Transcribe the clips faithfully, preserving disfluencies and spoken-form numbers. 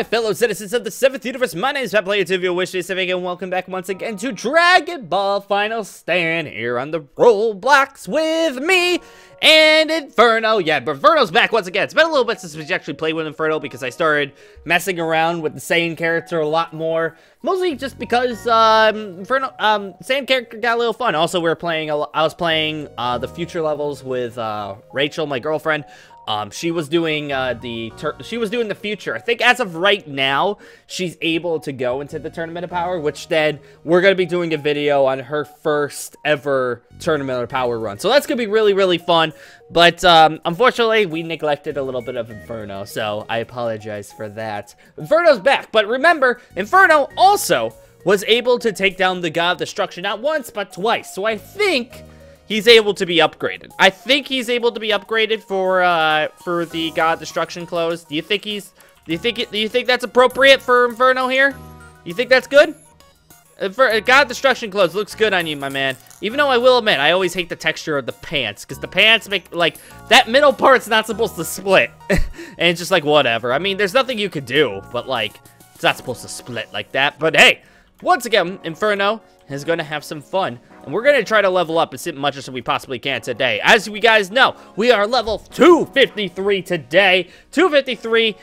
my fellow citizens of the seventh universe. My name is PatPlayerTV, your wish is and welcome back once again to Dragon Ball Final Stand here on the Roblox with me and Inferno. Yeah, but Inferno's back once again. It's been a little bit since we actually played with Inferno because I started messing around with the Saiyan character a lot more. Mostly just because um, Inferno, um, Saiyan character got a little fun. Also, we were playing, a, I was playing uh, the future levels with uh, Rachel, my girlfriend. Um, she was doing uh, the tur she was doing the future. I think as of right now, she's able to go into the Tournament of Power, which then we're gonna be doing a video on her first ever Tournament of Power run. So that's gonna be really, really fun. But um, unfortunately, we neglected a little bit of Inferno, so I apologize for that. Inferno's back, but remember, Inferno also was able to take down the God of Destruction not once but twice. So I think he's able to be upgraded. I think he's able to be upgraded for uh, for the God Destruction clothes. Do you think he's? Do you think? It, do you think that's appropriate for Inferno here? You think that's good? Infer God Destruction clothes looks good on you, my man. Even though I will admit, I always hate the texture of the pants because the pants make like that middle part's not supposed to split, and it's just like whatever. I mean, there's nothing you could do, but like it's not supposed to split like that. But hey, once again, Inferno is going to have some fun. And we're going to try to level up as much as we possibly can today. As you guys know, we are level two fifty-three today. two fifty-three.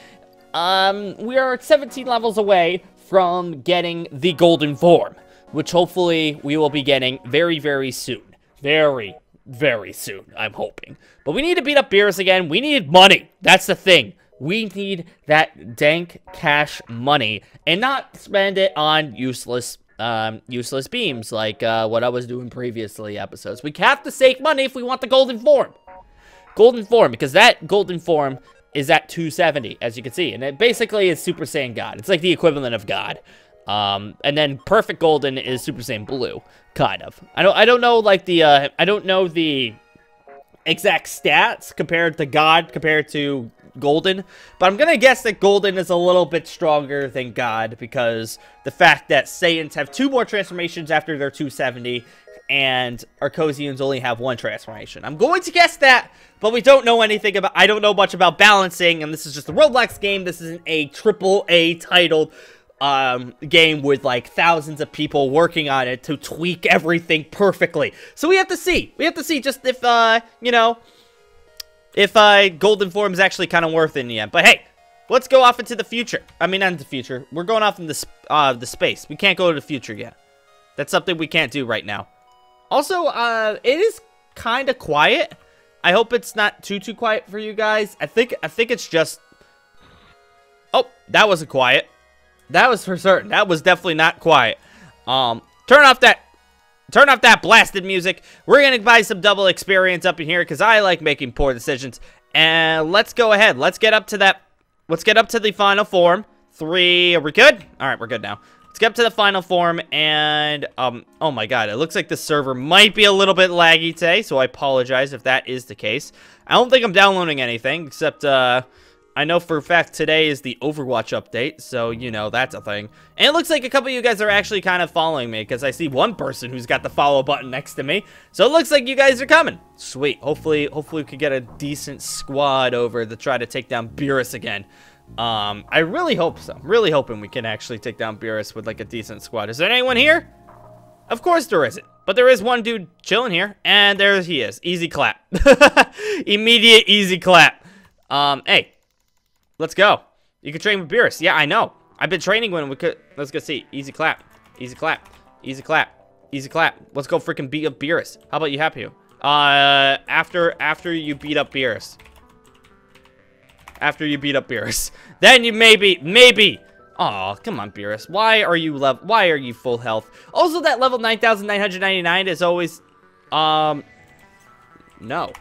Um, we are seventeen levels away from getting the golden form, which hopefully we will be getting very, very soon. Very, very soon, I'm hoping. But we need to beat up Beerus again. We need money. That's the thing. We need that dank cash money and not spend it on useless Um, useless beams, like uh, what I was doing previously episodes. We have to save money if we want the golden form. Golden form, because that golden form is at two seventy, as you can see. And it basically is Super Saiyan God. It's like the equivalent of God. Um, and then perfect golden is Super Saiyan Blue, kind of. I don't, I don't know, like, the, uh, I don't know the exact stats compared to God, compared to golden, but I'm gonna guess that golden is a little bit stronger than God because the fact that Saiyans have two more transformations after their two seventy and Arcosians only have one transformation. I'm going to guess that, but we don't know anything about, I don't know much about balancing, and this is just a Roblox game. This isn't a triple A titled um, game with like thousands of people working on it to tweak everything perfectly. So we have to see. We have to see just if, uh, you know, If uh, golden form is actually kind of worth it in the end. But hey, let's go off into the future. I mean, not into the future. We're going off into sp uh, the space. We can't go to the future yet. That's something we can't do right now. Also, uh, it is kind of quiet. I hope it's not too, too quiet for you guys. I think, I think it's just... Oh, that wasn't quiet. That was for certain. That was definitely not quiet. Um, turn off that... Turn off that blasted music. We're going to buy some double experience up in here because I like making poor decisions. And let's go ahead. Let's get up to that. Let's get up to the final form. Three. Are we good? All right, we're good now. Let's get up to the final form. And, um, oh my God. It looks like the server might be a little bit laggy today. So I apologize if that is the case. I don't think I'm downloading anything except, uh... I know for a fact today is the Overwatch update, so, you know, that's a thing. And it looks like a couple of you guys are actually kind of following me, because I see one person who's got the follow button next to me. So it looks like you guys are coming. Sweet. Hopefully, hopefully we could get a decent squad over to try to take down Beerus again. Um, I really hope so. I'm really hoping we can actually take down Beerus with, like, a decent squad. Is there anyone here? Of course there isn't. But there is one dude chilling here, and there he is. Easy clap. Immediate easy clap. Um, hey. Let's go. You can train with Beerus. Yeah, I know. I've been training when we could. Let's go see. Easy clap. Easy clap. Easy clap. Easy clap. Let's go freaking beat up Beerus. How about you happy? Uh, after after you beat up Beerus. After you beat up Beerus, then you maybe maybe. Aw, come on, Beerus. Why are you level? Why are you full health? Also, that level nine thousand nine hundred ninety-nine is always, um, no.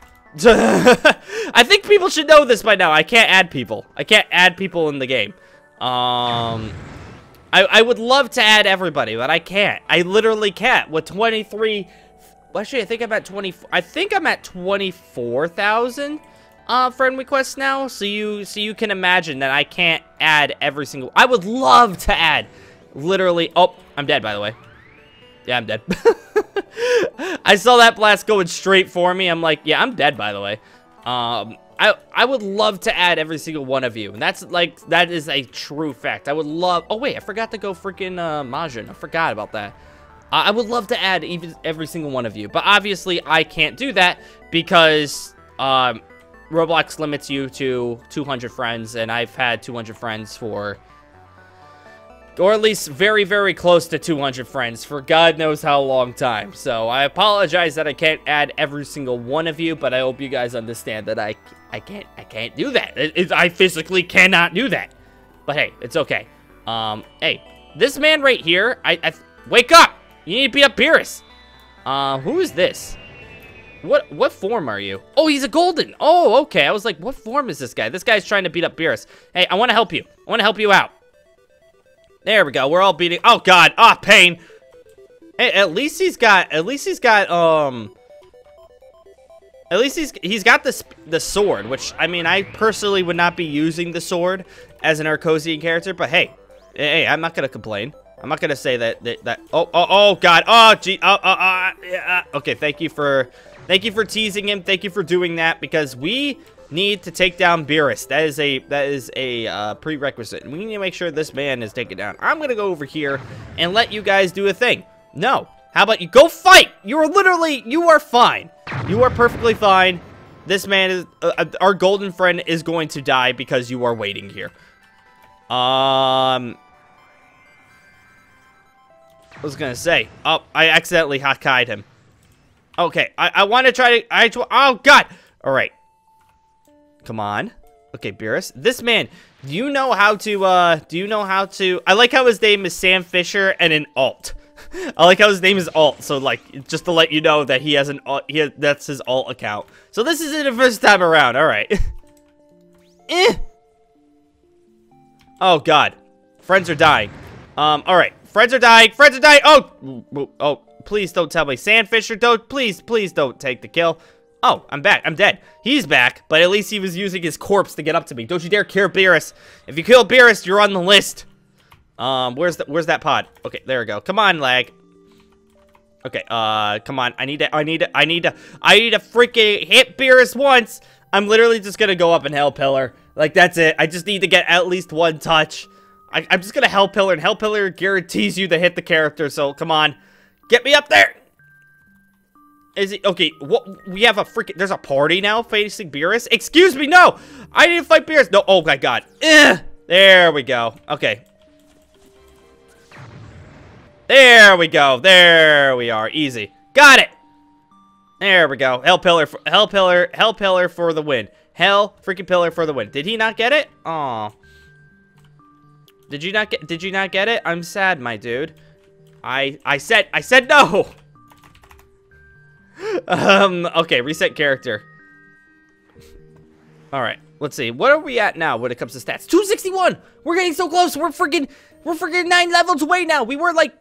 I think people should know this by now. I can't add people. I can't add people in the game. Um, I, I would love to add everybody, but I can't. I literally can't. With twenty-three, actually, I think I'm at twenty-four. I think I'm at twenty-four thousand uh, friend requests now. So you, so you can imagine that I can't add every single. I would love to add, literally. Oh, I'm dead, by the way. Yeah, I'm dead. I saw that blast going straight for me. I'm like, yeah, I'm dead, by the way. Um, I, I would love to add every single one of you. And that's like, that is a true fact. I would love, oh wait, I forgot to go freaking uh, Majin. I forgot about that. Uh, I would love to add even every single one of you. But obviously I can't do that because um, Roblox limits you to two hundred friends. And I've had two hundred friends for, or at least very, very close to two hundred friends for God knows how long time. So I apologize that I can't add every single one of you, but I hope you guys understand that I, I can't, I can't do that. It, it, I physically cannot do that. But hey, it's okay. Um, hey, this man right here, I, I wake up. You need to be a Beerus. Uh, who is this? What, what form are you? Oh, he's a golden. Oh, okay. I was like, what form is this guy? This guy's trying to beat up Beerus. Hey, I want to help you. I want to help you out. There we go. We're all beating. Oh God. Ah, oh, pain. Hey, at least he's got. At least he's got. Um. At least he's he's got this the sword, which I mean, I personally would not be using the sword as an Arcosian character, but hey, hey, I'm not gonna complain. I'm not gonna say that that. that oh oh oh God. Oh gee. Oh oh oh. Yeah. Okay. Thank you for, thank you for teasing him. Thank you for doing that because we need to take down Beerus. That is a that is a uh, prerequisite. We need to make sure this man is taken down. I'm gonna go over here and let you guys do a thing. No, how about you go fight? You are literally, you are fine. You are perfectly fine. This man is uh, our golden friend is going to die because you are waiting here. Um, I was gonna say. Oh, I accidentally Hakai'd him. Okay, I I want to try to. I oh God. All right. Come on. Okay, Beerus. This man, do you know how to, uh, do you know how to, I like how his name is Sam Fisher and an alt. I like how his name is alt, so like, just to let you know that he has an alt, he has, that's his alt account. So this isn't the first time around, alright. Eh. Oh God. Friends are dying. Um, alright. Friends are dying, friends are dying, oh! Oh, please don't tell me. Sam Fisher, don't, please, please don't take the kill. Oh, I'm back. I'm dead. He's back, but at least he was using his corpse to get up to me. Don't you dare kill Beerus. If you kill Beerus, you're on the list. Um, where's the, where's that pod? Okay, there we go. Come on, lag. Okay, uh, come on. I need to, I need to, I need to, I need to freaking hit Beerus once. I'm literally just gonna go up and Hell Pillar. Like, that's it. I just need to get at least one touch. I, I'm just gonna Hell Pillar, and Hell Pillar guarantees you to hit the character, so come on. Get me up there. Is it okay? What we have a freaking there's a party now facing Beerus. Excuse me, no, I didn't fight Beerus. No, oh my God, eh, there we go. Okay, there we go. There we are. Easy, got it. There we go. Hell Pillar, for, Hell Pillar, Hell Pillar for the win. Hell freaking Pillar for the win. Did he not get it? Aw. Did you not get? Did you not get it? I'm sad, my dude. I I said I said no. Um, okay, reset character. Alright, let's see. What are we at now when it comes to stats? two sixty-one! We're getting so close! We're freaking, we're freaking nine levels away now! We were like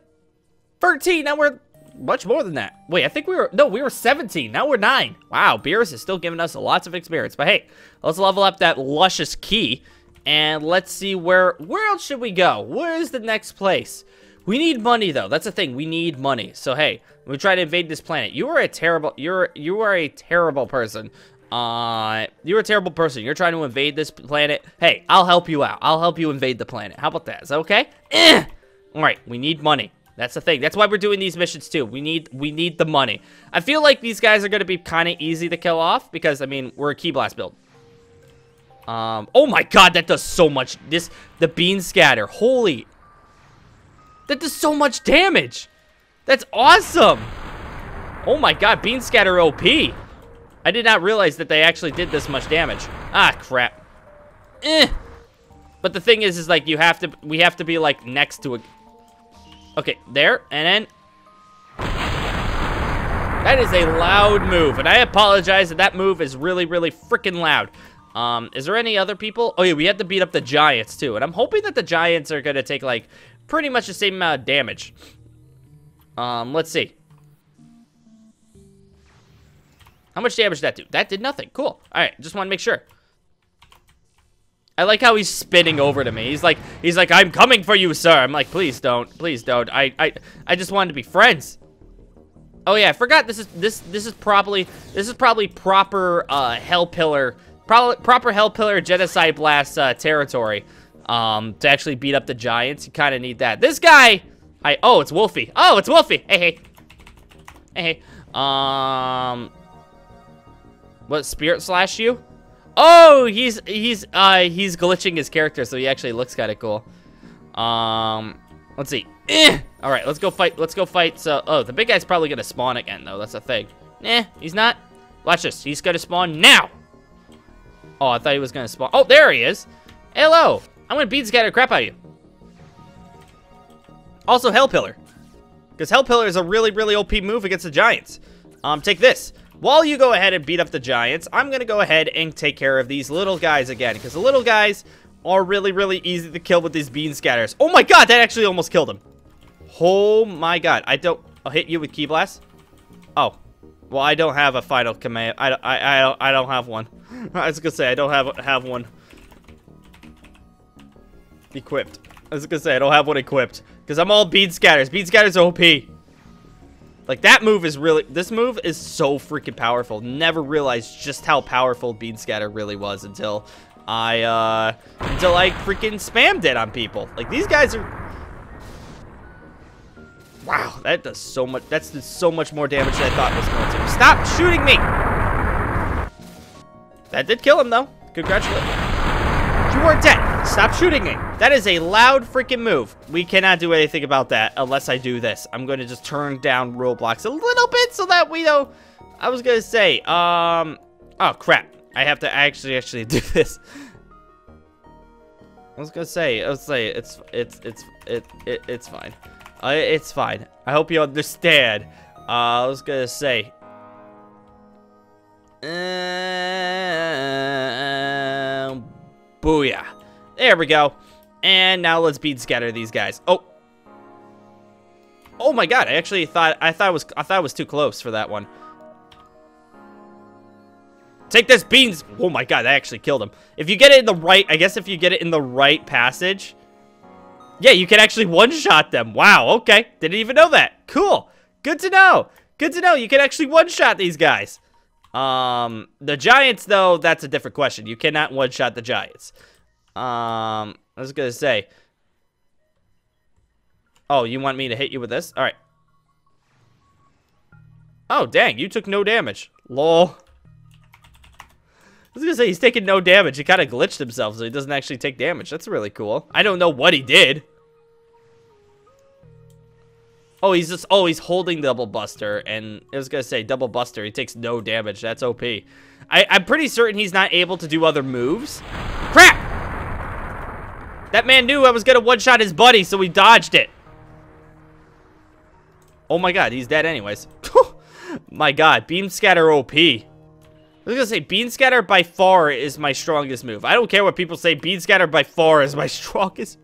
thirteen, now we're much more than that. Wait, I think we were, no, we were seventeen, now we're nine. Wow, Beerus is still giving us lots of experience. But hey, let's level up that luscious key. And let's see where, where else should we go? Where is the next place? We need money, though. That's the thing. We need money. So, hey, we try to invade this planet. You are a terrible... You're, you are a terrible person. Uh, you're a terrible person. You're trying to invade this planet. Hey, I'll help you out. I'll help you invade the planet. How about that? Is that okay? Eh! All right. We need money. That's the thing. That's why we're doing these missions, too. We need we need the money. I feel like these guys are going to be kind of easy to kill off because, I mean, we're a Key Blast build. Um, oh, my God. That does so much. This The Bean Scatter. Holy... That does so much damage. That's awesome. Oh my God, Bean Scatter O P. I did not realize that they actually did this much damage. Ah, crap. Eh. But the thing is, is like you have to, we have to be like next to a. Okay, there, and then. That is a loud move, and I apologize that that move is really, really freaking loud. Um, is there any other people? Oh yeah, we have to beat up the Giants too, and I'm hoping that the Giants are gonna take like. Pretty much the same amount of damage. Um, let's see. How much damage did that do? That did nothing. Cool. Alright, just want to make sure. I like how he's spinning over to me. He's like, he's like, I'm coming for you, sir. I'm like, please don't. Please don't. I I I just wanted to be friends. Oh yeah, I forgot this is this this is probably this is probably proper uh Hell Pillar pro proper Hell Pillar Genocide Blast uh, territory um, to actually beat up the giants. You kind of need that. This guy, I oh, it's Wolfie. Oh, it's Wolfie. Hey, hey, hey, hey. Um, what Spirit Slash you? Oh, he's he's uh he's glitching his character, so he actually looks kind of cool. Um, let's see. Eh. All right, let's go fight. Let's go fight. So, oh, the big guy's probably gonna spawn again, though. That's a thing. Eh, he's not. Watch this. He's gonna spawn now. Oh, I thought he was gonna spawn. Oh, there he is. Hello. I'm gonna bean scatter crap out of you. Also, Hell Pillar, because Hell Pillar is a really, really O P move against the giants. Um, take this. While you go ahead and beat up the giants, I'm going to go ahead and take care of these little guys again. Because the little guys are really, really easy to kill with these bean scatters. Oh my god, that actually almost killed him. Oh my god. I don't... I'll hit you with Key Blast. Oh. Well, I don't have a Final Command. I, I, I, don't, I don't have one. I was going to say, I don't have, have one equipped. I was going to say, I don't have one equipped. Because I'm all bean scatters. Bean scatters are O P. Like, that move is really... This move is so freaking powerful. Never realized just how powerful Bean Scatter really was until I, uh... Until I freaking spammed it on people. Like, these guys are... Wow, that does so much... That's so much more damage than I thought it was going to. Stop shooting me! That did kill him, though. Congratulations. You weren't dead. Stop shooting me. That is a loud freaking move. We cannot do anything about that unless I do this. I'm going to just turn down Roblox a little bit so that we know. I was going to say, um, oh crap. I have to actually, actually do this. I was going to say, I was say it's, it's, it's, it, it it's fine. Uh, it's fine. I hope you understand. Uh, I was going to say. Uh, booyah. There we go. And now let's bean scatter these guys. Oh. Oh my god, I actually thought I thought it was I thought it was too close for that one. Take this beans. Oh my god, that actually killed him. If you get it in the right, I guess if you get it in the right passage. Yeah, you can actually one-shot them. Wow, okay. Didn't even know that. Cool. Good to know. Good to know. You can actually one-shot these guys. Um the giants though, that's a different question. You cannot one-shot the giants. Um, I was gonna say. Oh, you want me to hit you with this? All right. Oh, dang! You took no damage. Lol. I was gonna say he's taking no damage. He kind of glitched himself, so he doesn't actually take damage. That's really cool. I don't know what he did. Oh, he's just oh, he's holding Double Buster, and I was gonna say Double Buster. He takes no damage. That's O P. I I'm pretty certain he's not able to do other moves. Crap! That man knew I was gonna one-shot his buddy, so he dodged it. Oh my god, he's dead anyways. My god, Bean Scatter O P. I was gonna say, Bean Scatter by far is my strongest move. I don't care what people say, Bean Scatter by far is my strongest,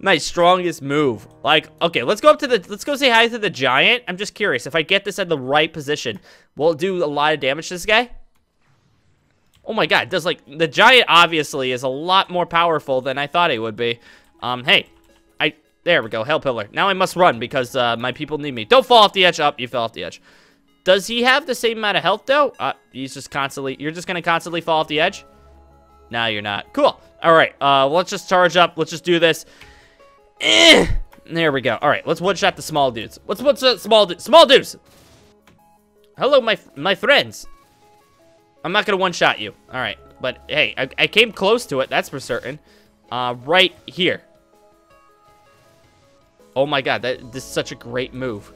my strongest move. Like, okay, let's go up to the, let's go say hi to the giant. I'm just curious, if I get this at the right position, will it do a lot of damage to this guy? Oh my god, does like the giant obviously is a lot more powerful than I thought he would be. Um, hey, I there we go, Hell Pillar. Now I must run because uh, my people need me. Don't fall off the edge. Up, oh, you fell off the edge. Does he have the same amount of health though? Uh, he's just constantly. You're just gonna constantly fall off the edge. No, you're not. Cool. All right. Uh, well, let's just charge up. Let's just do this. Eh, there we go. All right. Let's one shot the small dudes. Let's one shot small dudes. Small dudes. Hello, my my friends. I'm not going to one-shot you. All right. But, hey, I, I came close to it. That's for certain. Uh, right here. Oh, my God. That, this is such a great move.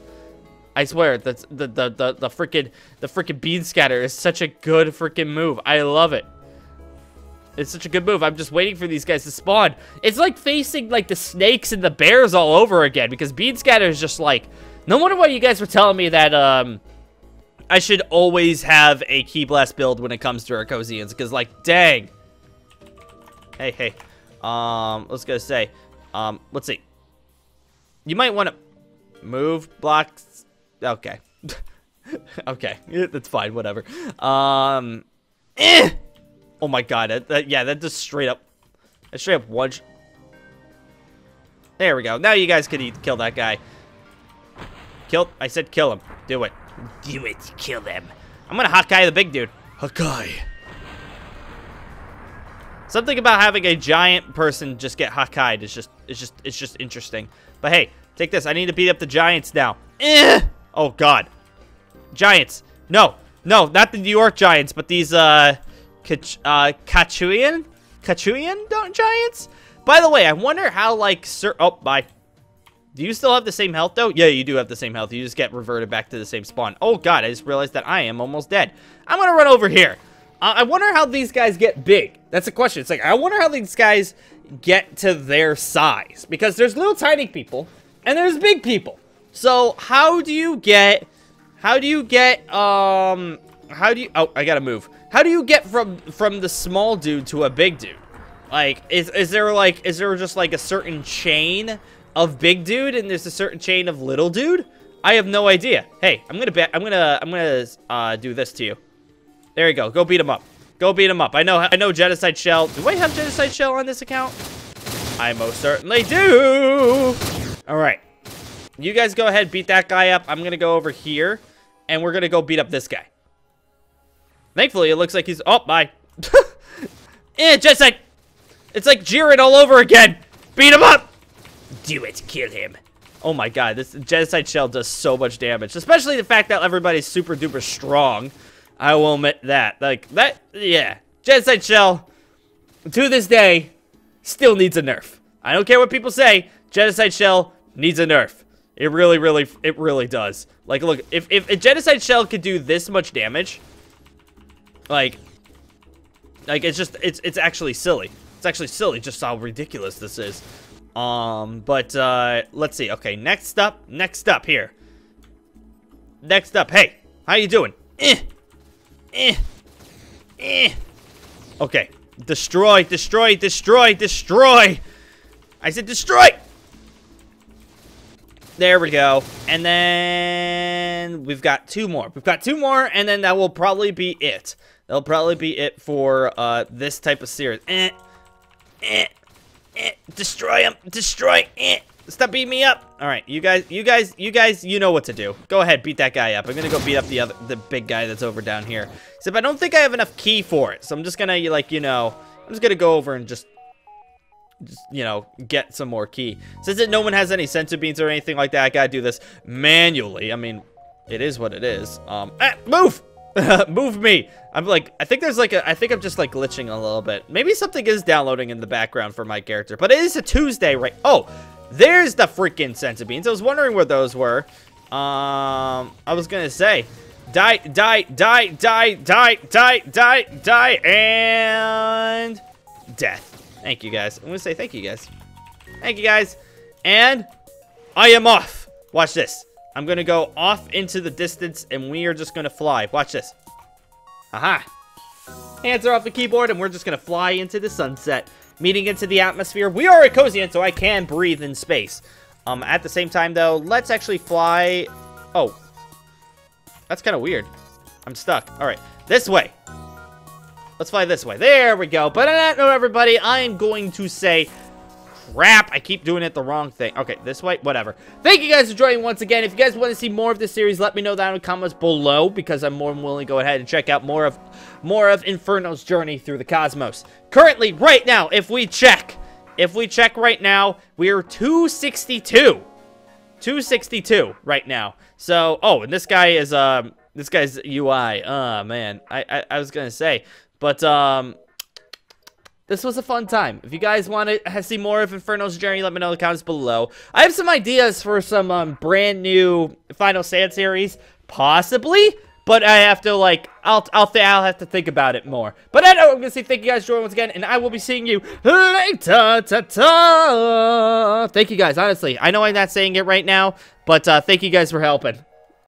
I swear, that's, the the the, the freaking the freaking bean scatter is such a good freaking move. I love it. It's such a good move. I'm just waiting for these guys to spawn. It's like facing, like, the snakes and the bears all over again. Because bean scatter is just like... No wonder why you guys were telling me that, um... I should always have a Key Blast build when it comes to Arcosians, because, like, dang. Hey, hey. Um, let's go say. Um, let's see. You might want to move blocks. Okay. Okay. That's fine. Whatever. Um. Eh! Oh, my God. That, that, yeah, that just straight up. That straight up one. There we go. Now you guys can eat, kill that guy. Kill. I said kill him. Do it. Do it. Kill them. I'm gonna Hakai the big dude. Hakai. Something about having a giant person just get Hakai'd is just it's just it's just interesting. But hey, take this. I need to beat up the giants now. Eh! Oh god. Giants. No. No, not the New York Giants, but these uh Kach uh Kachuian? Kachuian don't giants? By the way, I wonder how like sir oh bye. Do you still have the same health, though? Yeah, you do have the same health. You just get reverted back to the same spawn. Oh, God, I just realized that I am almost dead. I'm going to run over here. Uh, I wonder how these guys get big. That's the question. It's like, I wonder how these guys get to their size. Because there's little tiny people, and there's big people. So, how do you get... How do you get, um... How do you... Oh, I got to move. How do you get from, from the small dude to a big dude? Like, is, is there, like... Is there just, like, a certain chain of big dude, and there's a certain chain of little dude? I have no idea. Hey, I'm gonna bet. I'm gonna. I'm gonna uh, do this to you. There you go. Go beat him up. Go beat him up. I know. I know. Genocide Shell. Do I have Genocide Shell on this account? I most certainly do. All right. You guys go ahead, beat that guy up. I'm gonna go over here, and we're gonna go beat up this guy. Thankfully, it looks like he's. Oh, bye. Eh, Genocide. It's like Jiren all over again. Beat him up. Do it. Kill him. Oh my god. This Genocide Shell does so much damage. Especially the fact that everybody's super duper strong. I will admit that. Like, that... Yeah. Genocide Shell, to this day, still needs a nerf. I don't care what people say. Genocide Shell needs a nerf. It really, really... It really does. Like, look. If, if a Genocide Shell could do this much damage... Like... Like, it's just... It's, it's actually silly. It's actually silly just how ridiculous this is. Um, but, uh, let's see. Okay, next up, next up here. Next up, hey, how you doing? Eh, eh, eh. Okay, destroy, destroy, destroy, destroy. I said destroy. There we go. And then we've got two more. We've got two more, and then that will probably be it. That'll probably be it for, uh, this type of series. Eh, eh. Eh, destroy him. Destroy. Eh. Stop beating me up. All right, you guys, you guys, you guys, you know what to do. Go ahead, beat that guy up. I'm gonna go beat up the other, the big guy that's over down here. Except I don't think I have enough key for it, so I'm just gonna, like, you know, I'm just gonna go over and just, just you know, get some more key. Since it, no one has any sensor beans or anything like that, I gotta do this manually. I mean, it is what it is. Um, ah, move. Move me. I'm like, I think there's like a, I think I'm just like glitching a little bit. Maybe something is downloading in the background for my character, but it is a Tuesday, right? Oh, there's the freaking sensor beans. I was wondering where those were. Um, I was going to say, die, die, die, die, die, die, die, die, and death. Thank you guys. I'm going to say thank you guys. Thank you guys. And I am off. Watch this. I'm going to go off into the distance, and we are just going to fly. Watch this. Aha. Hands are off the keyboard, and we're just going to fly into the sunset, meeting into the atmosphere. We are Arcosian, so I can breathe in space. Um, at the same time, though, let's actually fly. Oh. That's kind of weird. I'm stuck. All right. This way. Let's fly this way. There we go. But on that note, everybody, I am going to say... Crap, I keep doing it the wrong thing. Okay, this way, whatever. Thank you guys for joining once again. If you guys want to see more of this series, let me know down in the comments below, because I'm more than willing to go ahead and check out more of more of Inferno's journey through the cosmos. Currently, right now, if we check, if we check right now, we're two sixty-two. two sixty-two right now. So, oh, and this guy is, um, this guy's U I. Oh, man. I, I, I was going to say. But, um... this was a fun time. If you guys want to see more of Inferno's journey, let me know in the comments below. I have some ideas for some um, brand new Final Stand series, possibly, but I have to, like, I'll, I'll, I'll have to think about it more. But I know I'm going to say thank you guys for joining once again, and I will be seeing you later. Ta-ta. Thank you guys, honestly. I know I'm not saying it right now, but uh, thank you guys for helping.